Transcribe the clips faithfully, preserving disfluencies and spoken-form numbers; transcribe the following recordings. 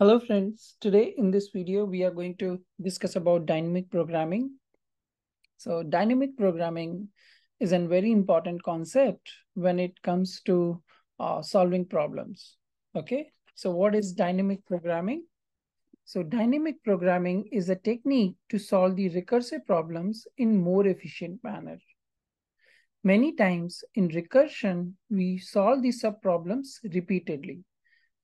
Hello friends, today in this video we are going to discuss about dynamic programming. So dynamic programming is a very important concept when it comes to uh, solving problems. Okay, so what is dynamic programming? So dynamic programming is a technique to solve the recursive problems in more efficient manner. Many times in recursion, we solve the sub-problems repeatedly.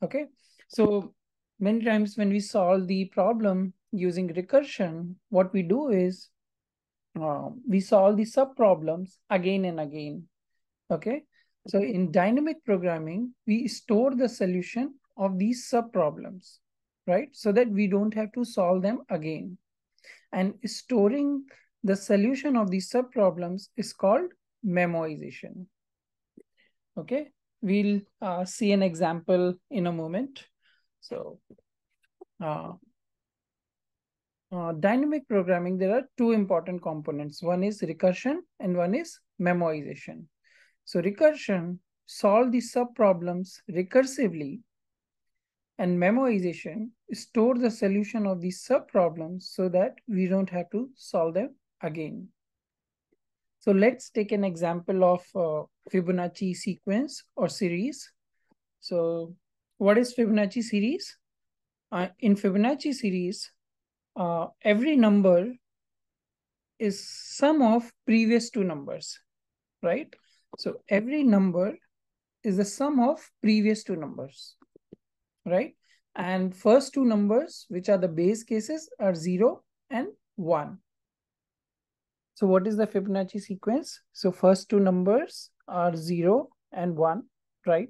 Okay, so many times when we solve the problem using recursion, what we do is uh, we solve the sub-problems again and again. Okay, so in dynamic programming, we store the solution of these sub-problems, right? So that we don't have to solve them again. And storing the solution of these sub-problems is called memoization. Okay, we'll uh, see an example in a moment. So uh, uh, dynamic programming, there are two important components. One is recursion and one is memoization. So recursion solve the sub-problems recursively, and memoization store the solution of these sub-problems so that we don't have to solve them again. So let's take an example of uh, Fibonacci sequence or series. So what is Fibonacci series? Uh, in Fibonacci series, uh, every number is sum of previous two numbers, right? So every number is the sum of previous two numbers, right? And first two numbers, which are the base cases, are zero and one. So what is the Fibonacci sequence? So first two numbers are zero and one, right?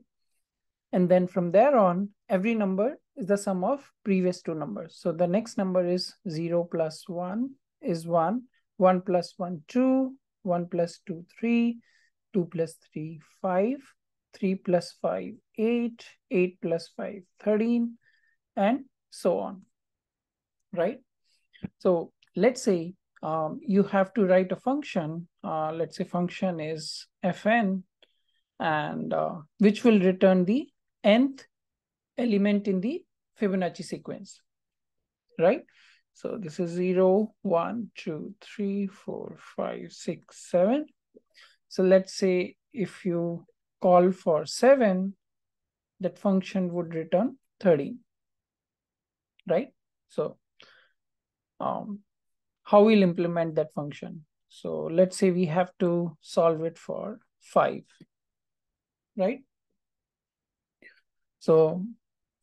And then from there on, every number is the sum of previous two numbers. So the next number is zero plus one is one, one plus one, two, one plus two, three, two plus three, five, three plus five, eight, eight plus five, thirteen, and so on, right? So let's say um, you have to write a function. Uh, let's say function is fn, and uh, which will return the nth element in the Fibonacci sequence, right? So this is zero, one, two, three, four, five, six, seven. So let's say if you call for seven, that function would return thirteen, right? So um, how we'll implement that function? So let's say we have to solve it for five, right? So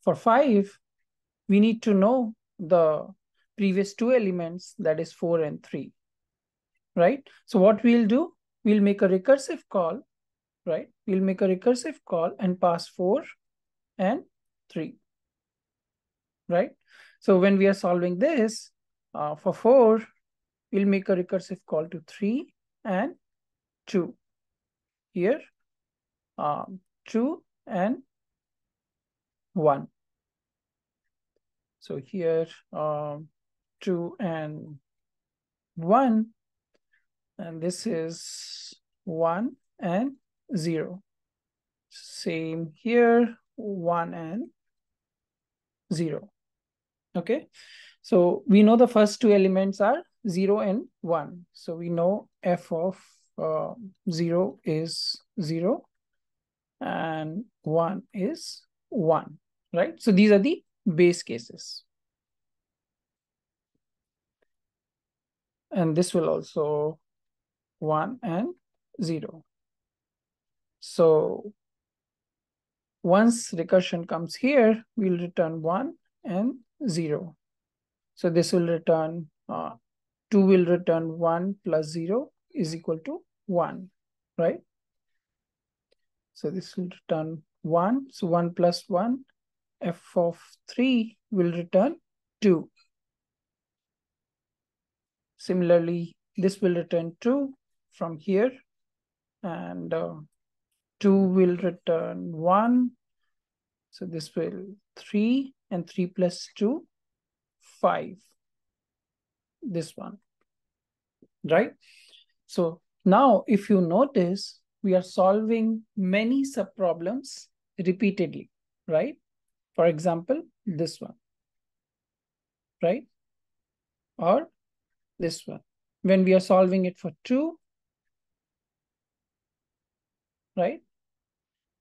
for five, we need to know the previous two elements, that is four and three, right? So what we'll do, we'll make a recursive call, right? We'll make a recursive call and pass four and three, right? So when we are solving this uh, for four, we'll make a recursive call to three and two. Here, um, two and one. So here um, two and one, and this is one and zero. Same here, one and zero. Okay, so we know the first two elements are zero and one. So we know f of uh, zero is zero and one is one. Right? So these are the base cases. And this will also one and zero. So once recursion comes here, we'll return one and zero. So this will return, uh, two will return one plus zero is equal to one, right? So this will return one, so one plus one, f of three will return two. Similarly, this will return two from here, and uh, two will return one. So this will three, and three plus two, five. This one, right? So now if you notice, we are solving many sub-problems repeatedly, right? For example, this one. right? Or this one. When we are solving it for two, right?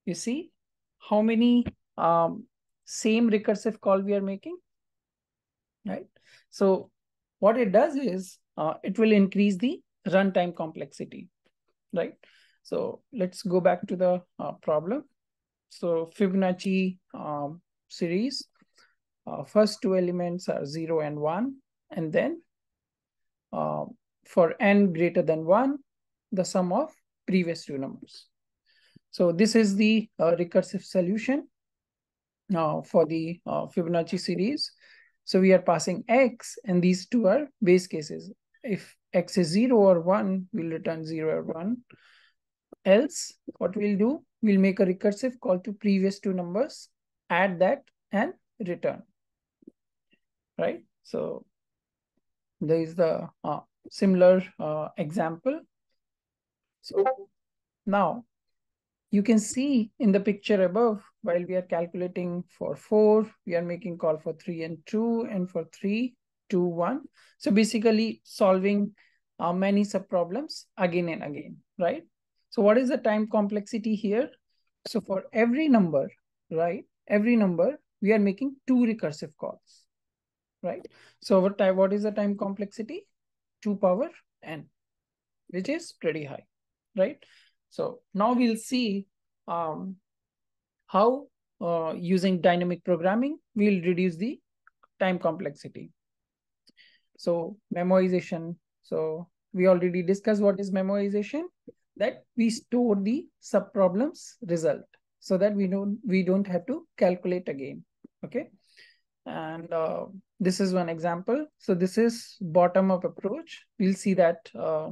You see how many um, same recursive call we are making, right? So what it does is uh, it will increase the runtime complexity, right? So let's go back to the uh, problem. So Fibonacci um, series, uh, first two elements are zero and one, and then uh, for n greater than one, the sum of previous two numbers. So this is the uh, recursive solution now for the uh, Fibonacci series. So we are passing x, and these two are base cases. If x is zero or one, we'll return zero or one. Else, what we'll do, we'll make a recursive call to previous two numbers, add that and return, right? So there is the uh, similar uh, example. So now, you can see in the picture above, while we are calculating for four, we are making call for three and two, and for three, two, one. So basically solving uh, many subproblems again and again, right? So what is the time complexity here? So for every number, right? Every number, we are making two recursive calls, right? So what, time, what is the time complexity? two power n, which is pretty high, right? So now we'll see um, how uh, using dynamic programming, we'll reduce the time complexity. So memoization. So we already discussed what is memoization, that we store the subproblems result so that we don't, we don't have to calculate again, okay? And uh, this is one example. So this is bottom-up approach. We'll see that uh,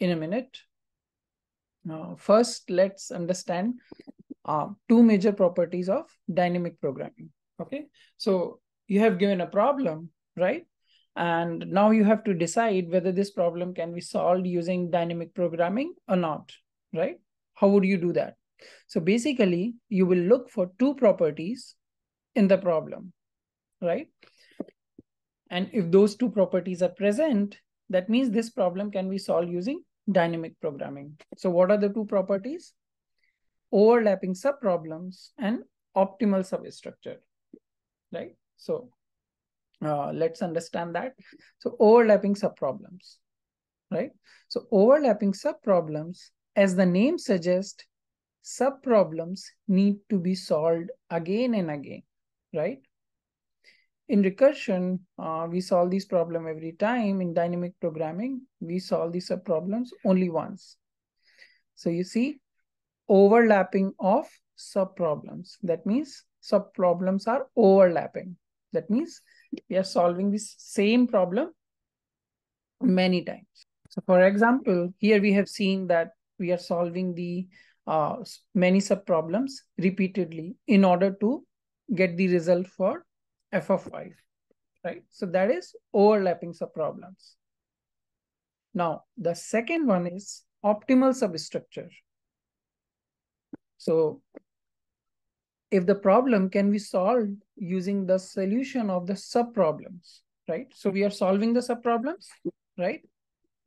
in a minute. Now, first, let's understand uh, two major properties of dynamic programming, okay? So you have given a problem, right? And now you have to decide whether this problem can be solved using dynamic programming or not, right? How would you do that? So basically, you will look for two properties in the problem, right? And if those two properties are present, that means this problem can be solved using dynamic programming. So what are the two properties? Overlapping subproblems and optimal substructure, right? So uh, let's understand that. So overlapping subproblems, right? So overlapping subproblems, as the name suggests, subproblems need to be solved again and again, right? In recursion, uh, we solve this problem every time. In dynamic programming, we solve these subproblems only once. So you see, overlapping of subproblems. That means subproblems are overlapping. That means we are solving this same problem many times. So for example, here we have seen that we are solving the uh, many subproblems repeatedly in order to get the result for f of y, right? So that is overlapping subproblems. Now, the second one is optimal substructure. So if the problem can be solved using the solution of the subproblems, right? So we are solving the subproblems, right?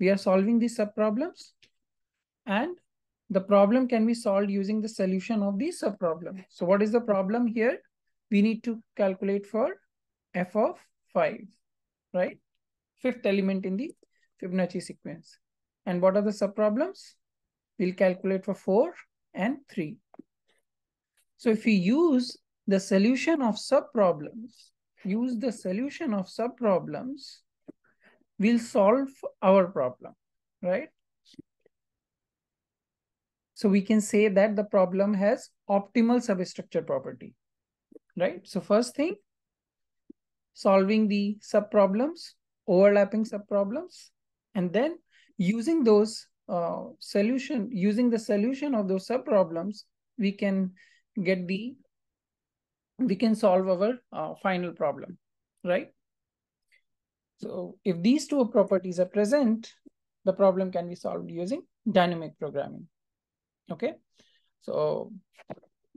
We are solving these subproblems, and the problem can be solved using the solution of the subproblem. So what is the problem here? We need to calculate for f of five, right? Fifth element in the Fibonacci sequence. And what are the subproblems? We'll calculate for four and three. So if we use the solution of subproblems, use the solution of subproblems, we'll solve our problem, right? So we can say that the problem has optimal substructure property. Right? So first thing, solving the subproblems, overlapping subproblems, and then using those uh, solution, using the solution of those subproblems, we can get the, we can solve our uh, final problem, right? So if these two properties are present, the problem can be solved using dynamic programming, okay? So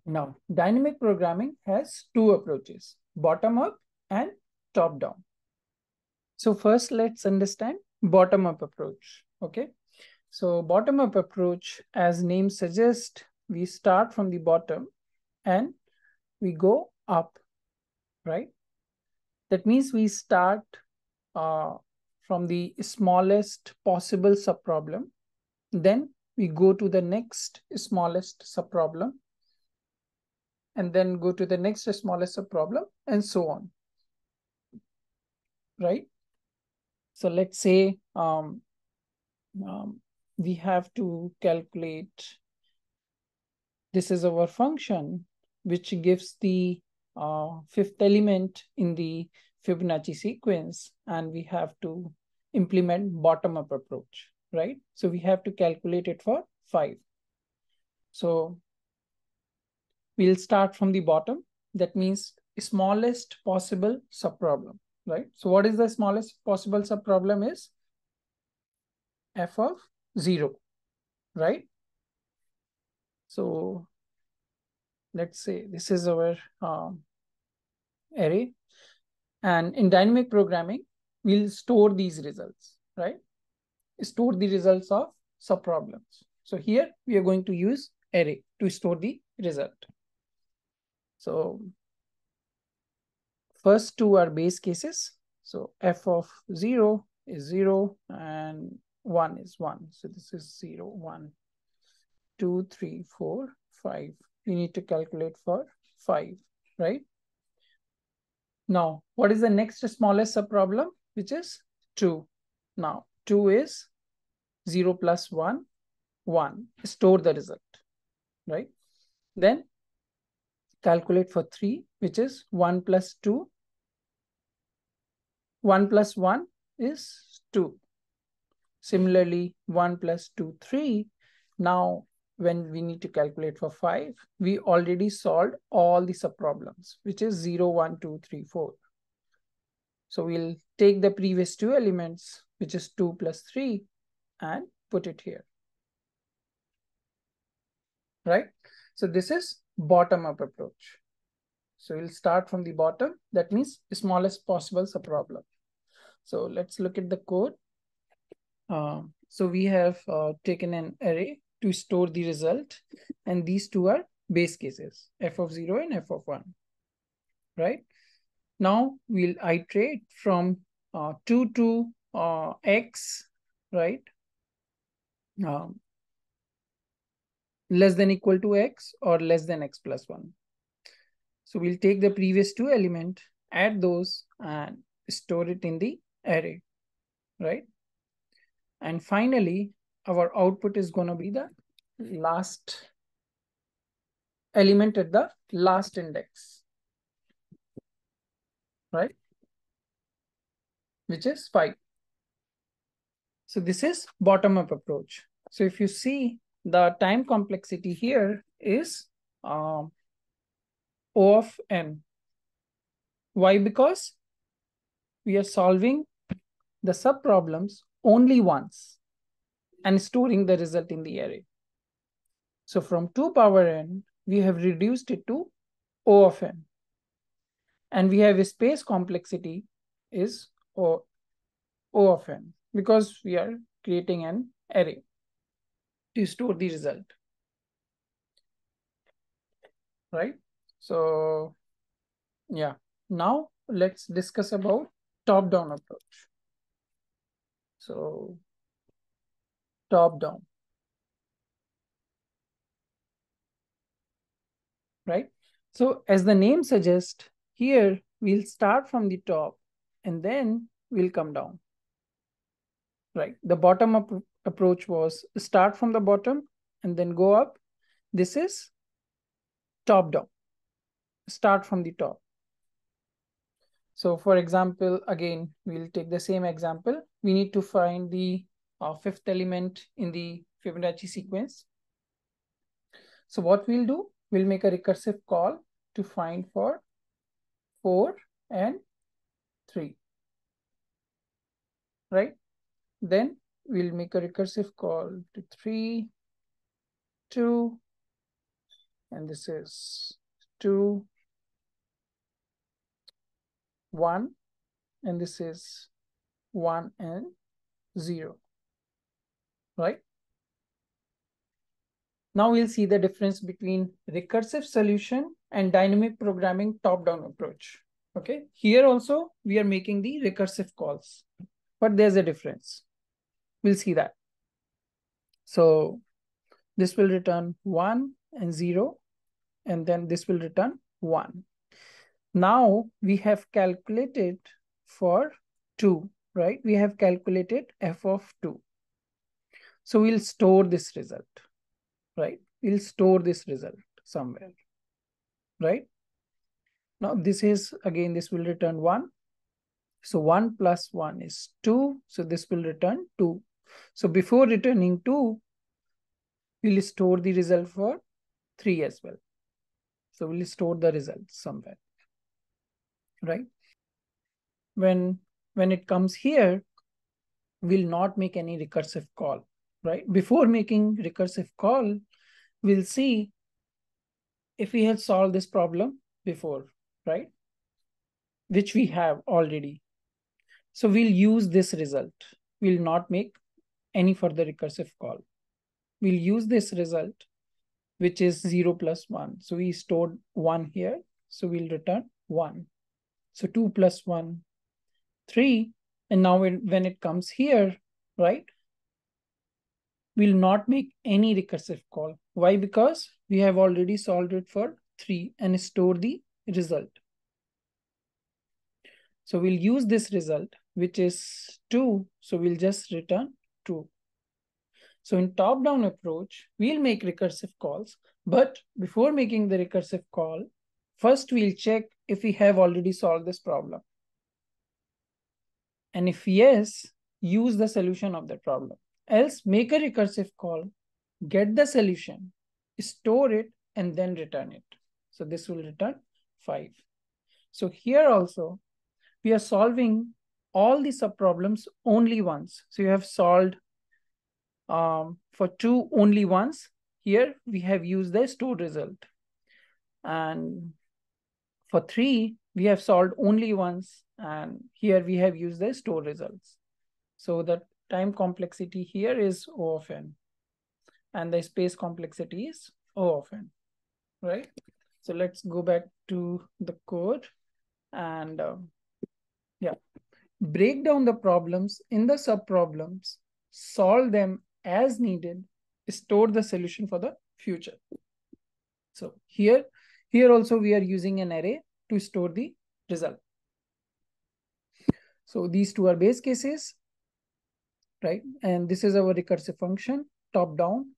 now, dynamic programming has two approaches, bottom-up and top-down, So first, let's understand bottom-up approach, okay? So bottom-up approach, as name suggests, we start from the bottom and we go up, right? That means we start uh, from the smallest possible subproblem. Then we go to the next smallest subproblem and then go to the next smallest subproblem and so on, right? So let's say um, um, we have to calculate, this is our function, which gives the uh, fifth element in the Fibonacci sequence, and we have to implement bottom-up approach, right? So we have to calculate it for five. So we'll start from the bottom. That means smallest possible subproblem, right? So what is the smallest possible subproblem is f of zero, right? So let's say this is our um, array, and in dynamic programming, we'll store these results, right? Store the results of subproblems. So here we are going to use array to store the result. So first two are base cases. So f of zero is zero and one is one. So this is zero, one, two, three, four, five. We need to calculate for five, right? Now, what is the next smallest subproblem, which is two. Now, two is zero plus one, one. Store the result, right? Then calculate for three, which is one plus two. one plus one is two. Similarly, one plus two, three. Now, when we need to calculate for five, we already solved all the subproblems, which is zero, one, two, three, four. So we'll take the previous two elements, which is two plus three, and put it here, right? So this is bottom-up approach. So we'll start from the bottom. That means smallest possible subproblem. So let's look at the code. Uh, so we have uh, taken an array to store the result, and these two are base cases, f of zero and f of one, right? Now we'll iterate from uh, two to uh, x, right? Um, less than equal to x or less than x plus one. So we'll take the previous two elements, add those and store it in the array, right? And finally, our output is going to be the last element at the last index, right? Which is five. So this is bottom-up approach. So if you see, the time complexity here is um, O of n. Why? Because we are solving the subproblems only once and storing the result in the array. So from two power n, we have reduced it to O of n. And we have a space complexity is O, O of n, because we are creating an array to store the result, right? So yeah, now let's discuss about top-down approach. So top-down, right? So as the name suggests, here we'll start from the top and then we'll come down, right? The bottom-up approach was start from the bottom and then go up. This is top-down, start from the top. So for example, again, we'll take the same example. We need to find the uh, fifth element in the Fibonacci sequence. So what we'll do, we'll make a recursive call to find for four and three, right? Then we'll make a recursive call to three, two, and this is two, one, and this is one and zero, right? Now we'll see the difference between recursive solution and dynamic programming top-down approach. Okay, here also we are making the recursive calls, but there's a difference. We'll see that. So this will return one and zero, and then this will return one. Now we have calculated for two, right? We have calculated f of two. So we'll store this result, right? We'll store this result somewhere, right? Now this is, again, this will return one. So one plus one is two. So this will return two. So before returning two, we'll store the result for three as well. So we'll store the result somewhere, right? When, when it comes here, we'll not make any recursive call, right? Before making recursive call, we'll see if we have solved this problem before, right? Which we have already. So we'll use this result. We'll not make any further recursive call. We'll use this result, which is zero plus one. So we stored one here. So we'll return one. So two plus one, three. And now when it comes here, right, we'll not make any recursive call. Why? Because we have already solved it for three and store the result. So we'll use this result, which is two. So we'll just return two. So in top-down approach, we'll make recursive calls, but before making the recursive call, first we'll check if we have already solved this problem. And if yes, use the solution of that problem. Else, make a recursive call, get the solution, store it, and then return it. So this will return five. So here also, we are solving all the subproblems only once. So you have solved Um, for two only once. Here we have used the stored result. And for three, we have solved only once. And here we have used the stored results. So the time complexity here is O of n. And the space complexity is O of n, right? So let's go back to the code and uh, yeah, break down the problems in the subproblems, solve them as needed, store the solution for the future. So here, here also we are using an array to store the result. So these two are base cases, right? And this is our recursive function, top down.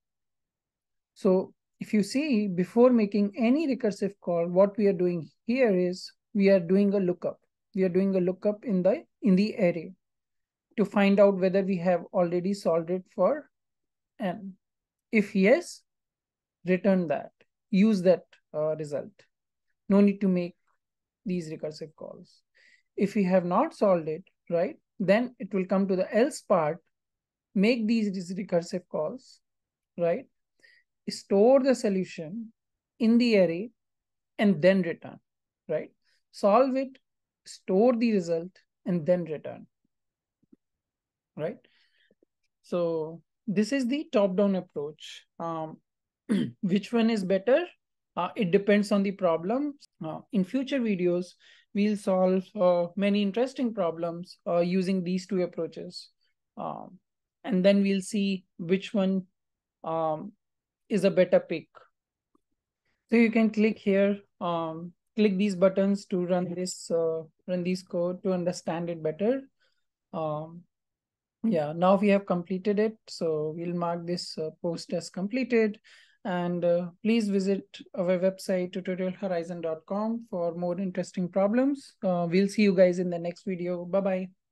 So if you see, before making any recursive call, what we are doing here is we are doing a lookup. We are doing a lookup in the, in the array to find out whether we have already solved it for n. If yes, return that, use that uh, result. No need to make these recursive calls. If we have not solved it, right, then it will come to the else part, make these recursive calls, right, store the solution in the array, and then return, right? Solve it, store the result, and then return. Right? So this is the top-down approach. Um, which one is better? Uh, it depends on the problem. Uh, in future videos, we'll solve uh, many interesting problems uh, using these two approaches. Um, and then we'll see which one um, is a better pick. So you can click here, um, click these buttons to run this, uh, run this code to understand it better. Um, Yeah, now we have completed it. So we'll mark this uh, post as completed. And uh, please visit our website, tutorial horizon dot com, for more interesting problems. Uh, we'll see you guys in the next video. Bye-bye.